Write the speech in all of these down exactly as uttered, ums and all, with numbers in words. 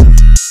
it. Let's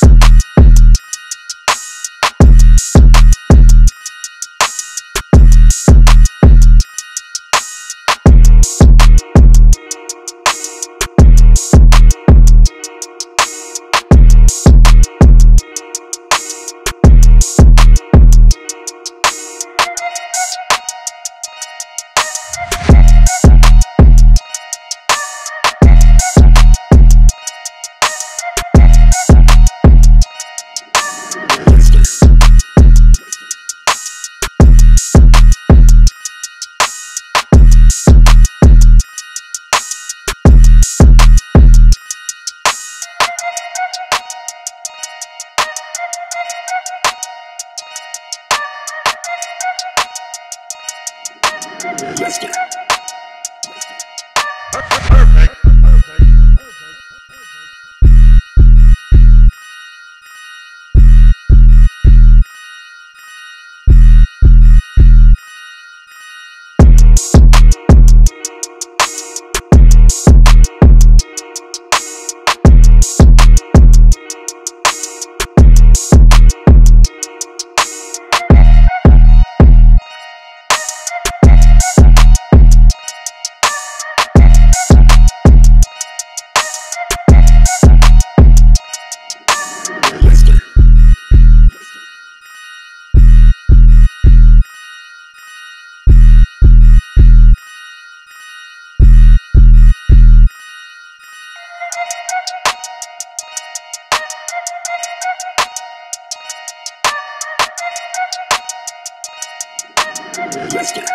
get it.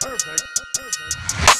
Perfect. Perfect. Perfect.